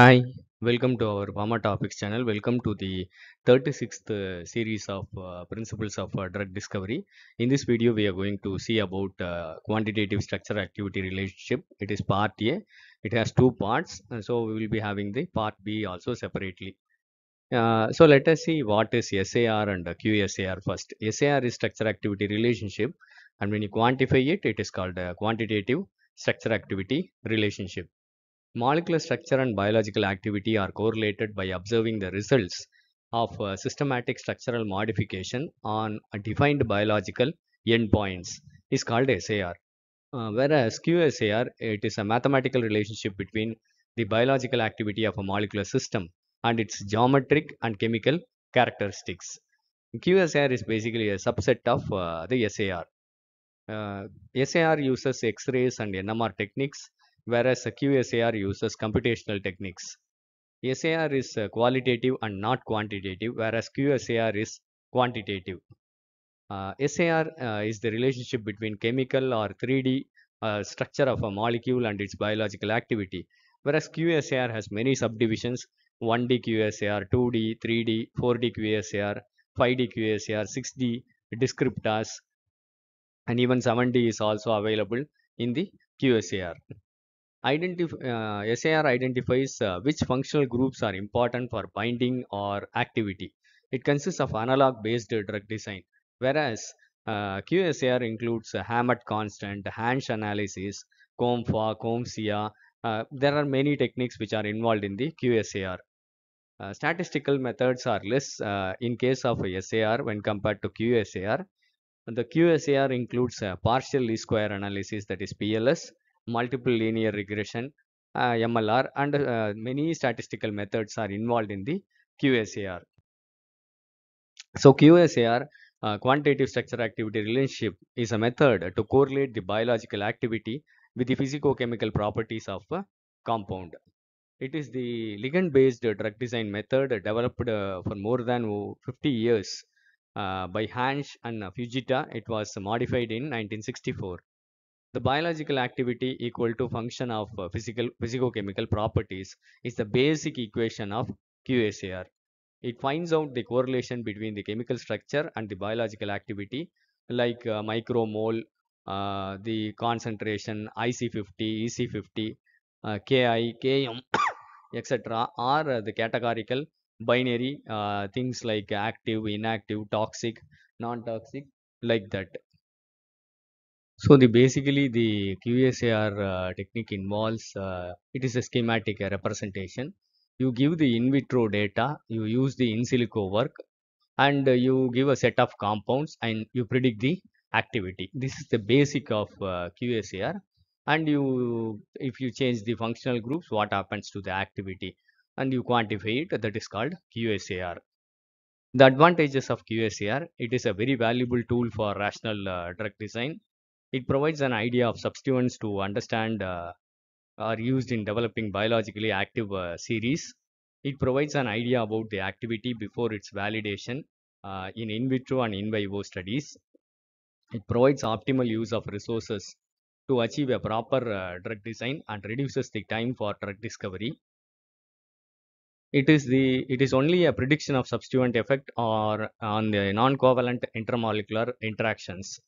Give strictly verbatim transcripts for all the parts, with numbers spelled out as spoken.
Hi, welcome to our Pharma Topics channel. Welcome to the thirty-sixth uh, series of uh, principles of uh, drug discovery. In this video, we are going to see about uh, quantitative structure activity relationship. It is part A. It has two parts, and so we will be having the part B also separately. Uh, so let us see what is S A R and Q S A R first. S A R is structure activity relationship, and when you quantify it, it is called a quantitative structure activity relationship. Molecular structure and biological activity are correlated by observing the results of uh, systematic structural modification on a defined biological endpoints is called S A R. Uh, whereas Q S A R, it is a mathematical relationship between the biological activity of a molecular system and its geometric and chemical characteristics. Q S A R is basically a subset of uh, the S A R. Uh, S A R uses X-rays and N M R techniques, whereas Q S A R uses computational techniques. S A R is qualitative and not quantitative, whereas Q S A R is quantitative. Uh, S A R uh, is the relationship between chemical or three D uh, structure of a molecule and its biological activity, whereas Q S A R has many subdivisions: one D Q S A R, two D, three D, four D Q S A R, five D Q S A R, six D descriptors, and even seven D is also available in the Q S A R. Identif uh, S A R identifies uh, which functional groups are important for binding or activity. It consists of analog-based drug design, whereas uh, Q S A R includes uh, Hammett constant, Hansch analysis, COMFA, COMSIA. Uh, there are many techniques which are involved in the Q S A R. Uh, statistical methods are less uh, in case of S A R when compared to Q S A R. The Q S A R includes uh, partial least square analysis, that is P L S, multiple linear regression, uh, M L R, and uh, many statistical methods are involved in the Q S A R. So Q S A R, uh, quantitative structure activity relationship, is a method to correlate the biological activity with the physicochemical properties of a compound. It is the ligand based drug design method developed uh, for more than fifty years uh, by Hansch and Fujita. It was modified in nineteen sixty-four. The biological activity equal to function of physical physicochemical properties is the basic equation of Q S A R. It finds out the correlation between the chemical structure and the biological activity, like uh, micromole, uh, the concentration, I C fifty, E C fifty, uh, Ki, K M, et cetera, or uh, the categorical binary uh, things like active, inactive, toxic, non-toxic, like that. So the basically the Q S A R uh, technique involves, uh, it is a schematic uh, representation. You give the in vitro data, you use the in silico work, and uh, you give a set of compounds and you predict the activity. This is the basic of uh, Q S A R, and you, if you change the functional groups, what happens to the activity, and you quantify it, that is called Q S A R. The advantages of Q S A R: it is a very valuable tool for rational uh, drug design. It provides an idea of substituents to understand uh, are used in developing biologically active uh, series. It provides an idea about the activity before its validation uh, in in vitro and in vivo studies. It provides optimal use of resources to achieve a proper uh, drug design and reduces the time for drug discovery. It is the it is only a prediction of substituent effect or on the non-covalent intermolecular interactions.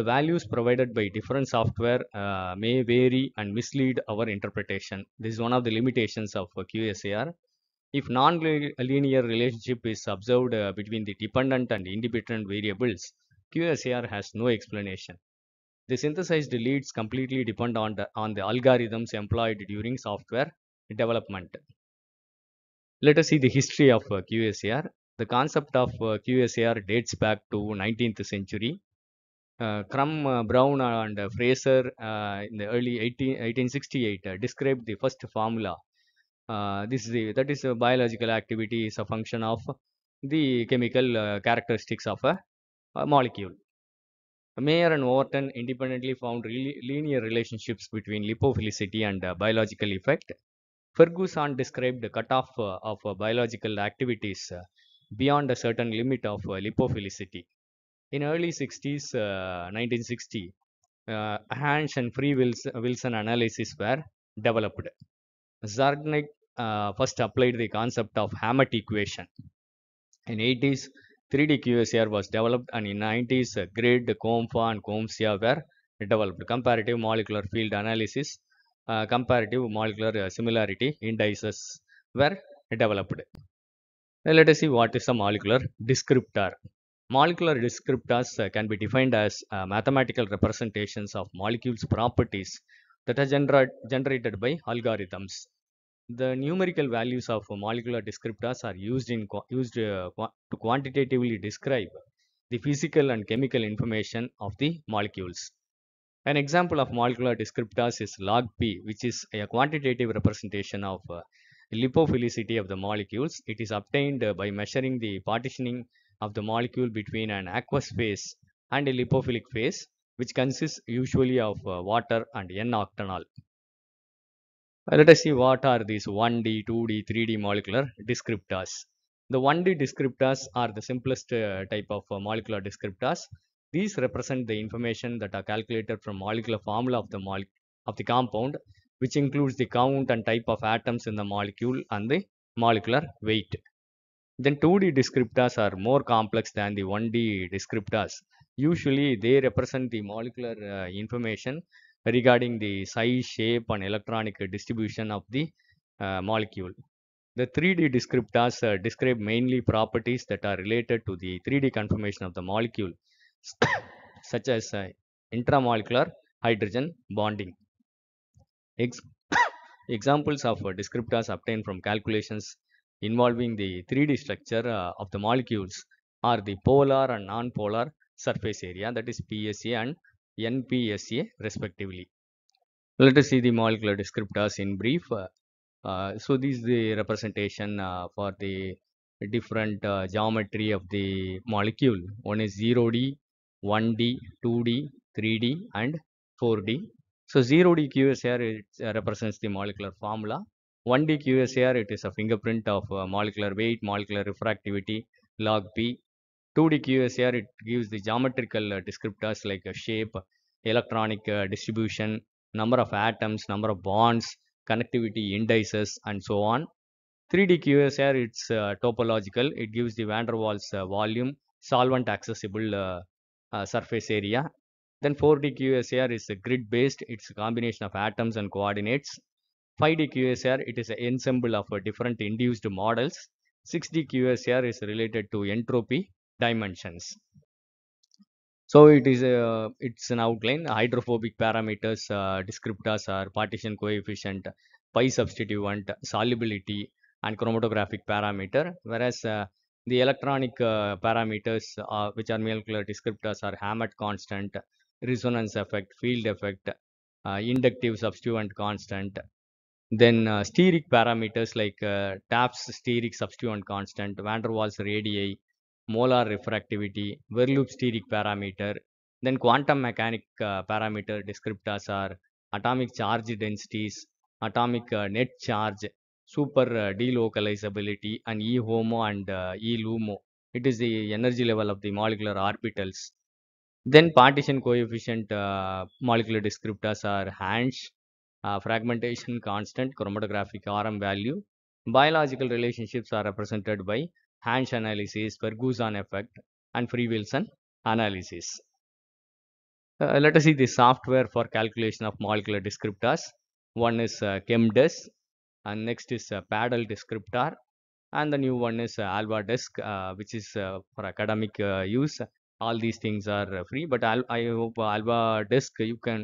The values provided by different software uh, may vary and mislead our interpretation. This is one of the limitations of Q S A R. If non-linear relationship is observed uh, between the dependent and independent variables, Q S A R has no explanation. The synthesized leads completely depend on the, on the algorithms employed during software development. Let us see the history of uh, Q S A R. The concept of uh, Q S A R dates back to nineteenth century. Uh, Crum uh, Brown and uh, Fraser uh, in the early eighteen, eighteen sixty-eight uh, described the first formula. Uh, this is the, that is a biological activity is a function of the chemical uh, characteristics of a, a molecule. Mayer and Wharton independently found re linear relationships between lipophilicity and uh, biological effect. Ferguson described the cutoff uh, of uh, biological activities uh, beyond a certain limit of uh, lipophilicity. In early sixties, uh, nineteen sixty, uh, Hansch and Free Wilson analysis were developed. Zarnick uh, first applied the concept of Hammett equation. In eighties, three D Q S A R was developed, and in nineties, uh, GRID, COMFA and COMSIA were developed. Comparative molecular field analysis, uh, comparative molecular similarity indices were developed. Now let us see what is a molecular descriptor. Molecular descriptors uh, can be defined as uh, mathematical representations of molecules' properties that are genera generated by algorithms. The numerical values of molecular descriptors are used in used uh, to quantitatively describe the physical and chemical information of the molecules. An example of molecular descriptors is log P, which is a quantitative representation of uh, lipophilicity of the molecules. It is obtained uh, by measuring the partitioning of the molecule between an aqueous phase and a lipophilic phase, which consists usually of uh, water and n-octanol. Let us see what are these one D, two D, three D molecular descriptors. The one D descriptors are the simplest uh, type of uh, molecular descriptors. These represent the information that are calculated from molecular formula of the mole- of the compound, which includes the count and type of atoms in the molecule and the molecular weight. Then two D descriptors are more complex than the one D descriptors. Usually they represent the molecular uh, information regarding the size, shape and electronic distribution of the uh, molecule. The three D descriptors uh, describe mainly properties that are related to the three D conformation of the molecule, such as uh, intramolecular hydrogen bonding. Ex examples of uh, descriptors obtained from calculations involving the three D structure uh, of the molecules are the polar and non-polar surface area, that is P S A and N P S A respectively. Let us see the molecular descriptors in brief. Uh, uh, so this is the representation uh, for the different uh, geometry of the molecule. One is zero D, one D, two D, three D and four D. So zero D Q S A R, it uh, represents the molecular formula. one D Q S A R, it is a fingerprint of uh, molecular weight, molecular refractivity, log P. two D Q S A R, it gives the geometrical uh, descriptors like uh, shape, electronic uh, distribution, number of atoms, number of bonds, connectivity indices and so on. three D Q S A R, it's uh, topological. It gives the van der Waals uh, volume, solvent accessible uh, uh, surface area. Then four D Q S A R is uh, grid based. It's a combination of atoms and coordinates. five D Q S A R, it is an ensemble of uh, different induced models. six D Q S A R is related to entropy dimensions. So it is a, it's an outline. Hydrophobic parameters, uh, descriptors are partition coefficient, pi substituent, solubility and chromatographic parameter. Whereas uh, the electronic uh, parameters uh, which are molecular descriptors are Hammett constant, resonance effect, field effect, uh, inductive substituent constant. Then uh, steric parameters like uh, Taft's steric substituent constant, van der Waals radii, molar refractivity, verloop steric parameter. Then quantum mechanic uh, parameter descriptors are atomic charge densities, atomic uh, net charge, super uh, delocalizability and E HOMO and uh, E LUMO. It is the energy level of the molecular orbitals. Then partition coefficient uh, molecular descriptors are Hansch, Uh, fragmentation constant, chromatographic R M value. Biological relationships are represented by Hansch analysis, Ferguson effect and Free Wilson analysis. Uh, let us see the software for calculation of molecular descriptors. One is uh, ChemDesk, and next is uh, Paddle Descriptor, and the new one is uh, AlvaDesk, uh, which is uh, for academic uh, use. All these things are uh, free, but I'll, I hope uh, AlvaDesk you can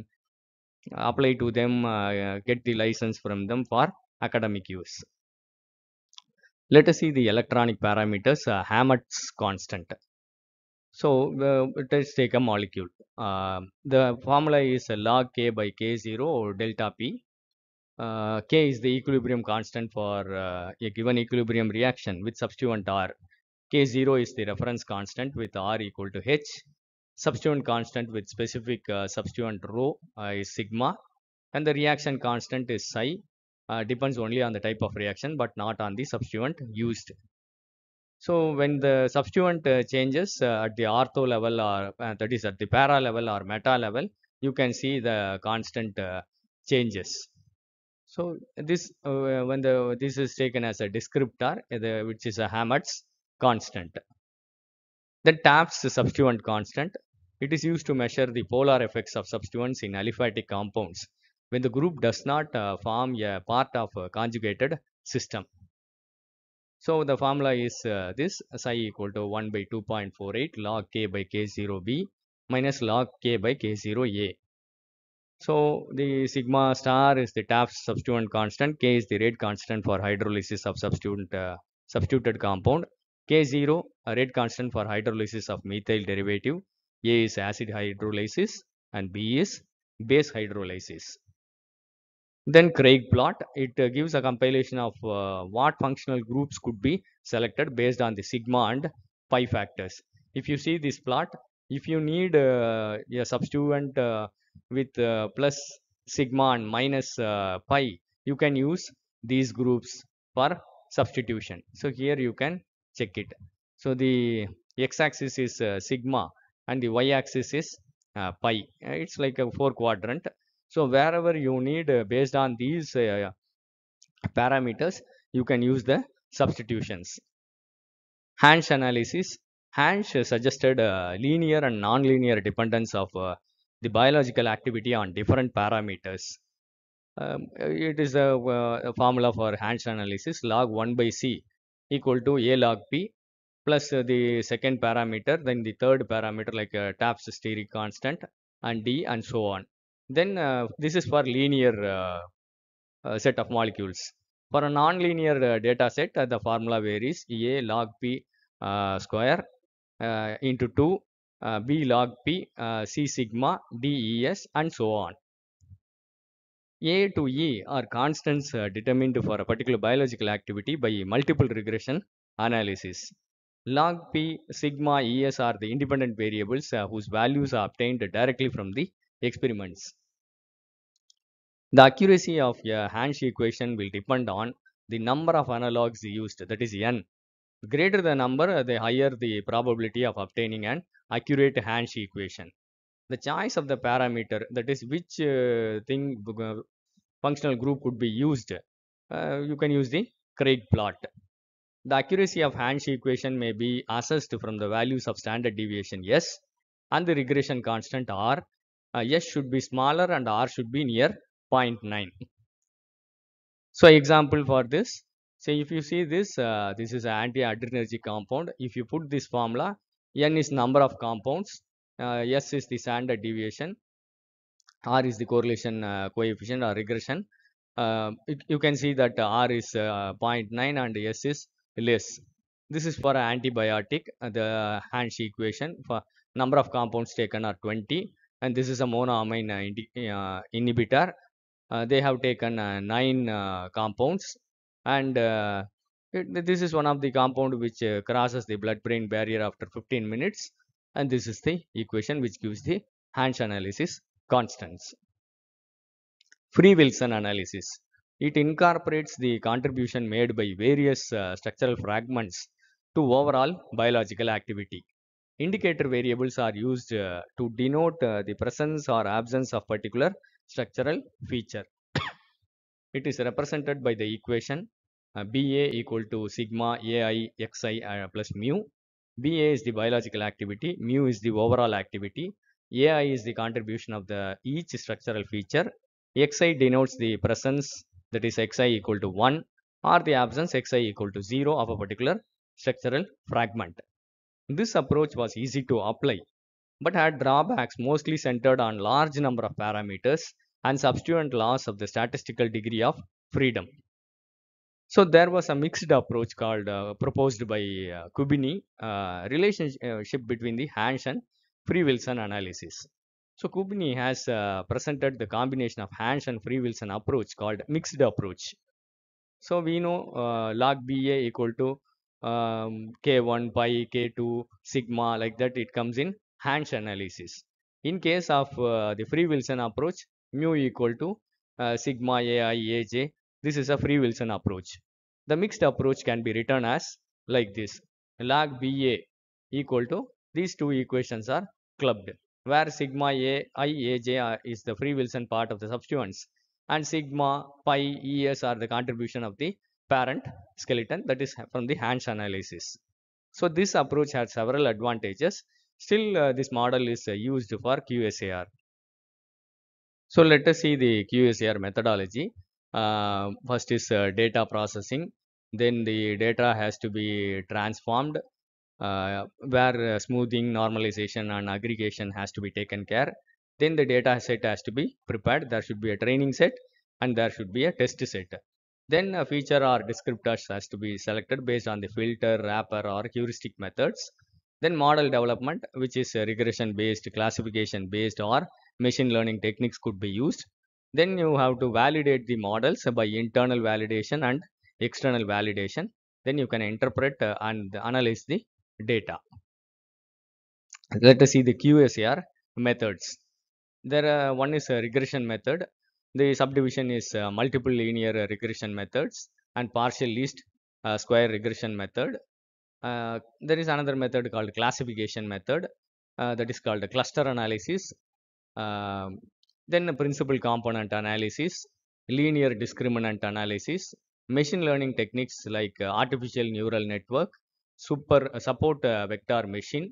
apply to them, uh, get the license from them for academic use. Let us see the electronic parameters, uh, Hammett's constant. So uh, let us take a molecule. Uh, the formula is log K by K zero or delta P. Uh, K is the equilibrium constant for uh, a given equilibrium reaction with substituent R. K zero is the reference constant with R equal to H. Substituent constant with specific uh, substituent rho uh, is sigma, and the reaction constant is psi. Uh, depends only on the type of reaction but not on the substituent used. So when the substituent uh, changes uh, at the ortho level or uh, that is at the para level or meta level, you can see the constant uh, changes. So this uh, when the this is taken as a descriptor, uh, which is a Hammett's constant. The Taft's substituent constant, it is used to measure the polar effects of substituents in aliphatic compounds when the group does not uh, form a part of a conjugated system. So the formula is uh, this: psi equal to one by two point four eight log K by K zero B minus log K by K zero A. So the sigma star is the Taft's substituent constant, K is the rate constant for hydrolysis of substituent uh, substituted compound, K zero a rate constant for hydrolysis of methyl derivative, A is acid hydrolysis and B is base hydrolysis. Then Craig plot, it uh, gives a compilation of uh, what functional groups could be selected based on the sigma and pi factors. If you see this plot, if you need uh, a substituent uh, with uh, plus sigma and minus uh, pi, you can use these groups for substitution. So here you can check it. So the x-axis is uh, sigma and the y-axis is uh, pi. It's like a four quadrant. So wherever you need uh, based on these uh, parameters, you can use the substitutions. Hansch analysis. Hansch suggested uh, linear and non-linear dependence of uh, the biological activity on different parameters. Um, it is a, a formula for Hansch analysis: log one by C equal to A log P plus the second parameter, then the third parameter like uh, Taft's steric constant and D and so on. Then uh, this is for linear uh, uh, set of molecules. For a non-linear uh, data set, uh, the formula varies: A log P uh, square uh, into two, Uh, B log P, uh, C sigma, D E S and so on. A to E are constants uh, determined for a particular biological activity by multiple regression analysis. Log P, sigma, E S are the independent variables uh, whose values are obtained directly from the experiments. The accuracy of a Hansch equation will depend on the number of analogs used, that is N. Greater the number, the higher the probability of obtaining an accurate Hansch equation. The choice of the parameter, that is which uh, thing uh, functional group could be used, uh, you can use the Craig plot. The accuracy of Hansch equation may be assessed from the values of standard deviation S and the regression constant R. Uh, S should be smaller and R should be near zero point nine. So example for this, say if you see this, uh, this is an anti-adrenergic compound. If you put this formula, N is number of compounds, uh, S is the standard deviation, R is the correlation uh, coefficient or regression. Uh, it, you can see that R is uh, zero point nine and S is less. This is for antibiotic, uh, the Hansch equation for number of compounds taken are twenty, and this is a monoamine uh, inhibitor. Uh, they have taken uh, nine uh, compounds, and uh, It, this is one of the compound which uh, crosses the blood-brain barrier after fifteen minutes, and this is the equation which gives the Hansch analysis constants. Free Wilson analysis. It incorporates the contribution made by various uh, structural fragments to overall biological activity. Indicator variables are used uh, to denote uh, the presence or absence of particular structural feature. It is represented by the equation Uh, B A equal to sigma A I X I uh, plus mu. B A is the biological activity, mu is the overall activity, A I is the contribution of the each structural feature, X I denotes the presence, that is X I equal to one, or the absence, X I equal to zero of a particular structural fragment. This approach was easy to apply but had drawbacks mostly centered on large number of parameters and subsequent loss of the statistical degree of freedom. So there was a mixed approach called uh, proposed by uh, Kubinyi, uh, relationship between the Hansch and Free Wilson analysis. So Kubinyi has uh, presented the combination of Hansch and Free Wilson approach called mixed approach. So we know uh, log B A equal to um, K one pi, K two sigma, like that it comes in Hansch analysis. In case of uh, the Free Wilson approach, mu equal to uh, sigma A I A J. This is a Free Wilson approach. The mixed approach can be written as like this: log B A equal to, these two equations are clubbed, where sigma A I A J is the Free Wilson part of the substituents and sigma, pi, es are the contribution of the parent skeleton, that is from the Hansch analysis. So this approach has several advantages. Still, uh, this model is uh, used for Q S A R. So let us see the Q S A R methodology. Uh, first is uh, data processing. Then the data has to be transformed, uh, where uh, smoothing, normalization and aggregation has to be taken care. Then the data set has to be prepared. There should be a training set and there should be a test set. Then a feature or descriptors has to be selected based on the filter, wrapper or heuristic methods. Then model development, which is regression based, classification based or machine learning techniques could be used. Then you have to validate the models by internal validation and external validation. Then you can interpret and analyze the data. Let us see the Q S A R methods. There uh, one is a regression method. The subdivision is uh, multiple linear regression methods and partial least uh, square regression method. Uh, there is another method called classification method, uh, that is called cluster analysis. Uh, then the principal component analysis, linear discriminant analysis, machine learning techniques like uh, artificial neural network, super uh, support uh, vector machine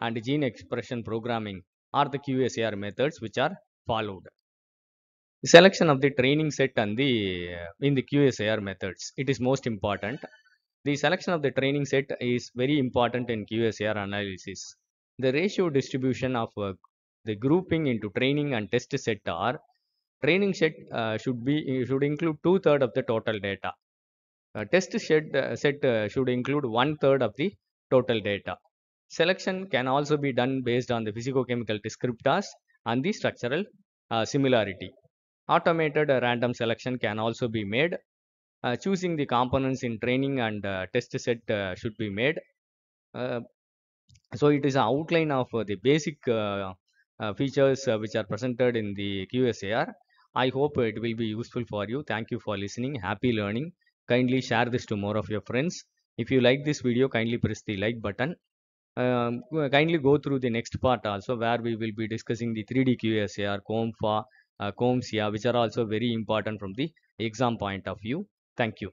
and gene expression programming are the Q S A R methods which are followed. The selection of the training set and the uh, in the Q S A R methods, it is most important. The selection of the training set is very important in Q S A R analysis. The ratio distribution of uh, the grouping into training and test set are training set uh, should be should include two third of the total data. Uh, test set uh, set uh, should include one third of the total data. Selection can also be done based on the physicochemical descriptors and the structural uh, similarity. Automated uh, random selection can also be made. Uh, choosing the components in training and uh, test set uh, should be made. Uh, so it is an outline of uh, the basic uh, uh, features uh, which are presented in the Q S A R. I hope it will be useful for you. Thank you for listening. Happy learning. Kindly share this to more of your friends. If you like this video, kindly press the like button. Um, kindly go through the next part also, where we will be discussing the three D Q S A R, COMFA, uh, COMSIA, which are also very important from the exam point of view. Thank you.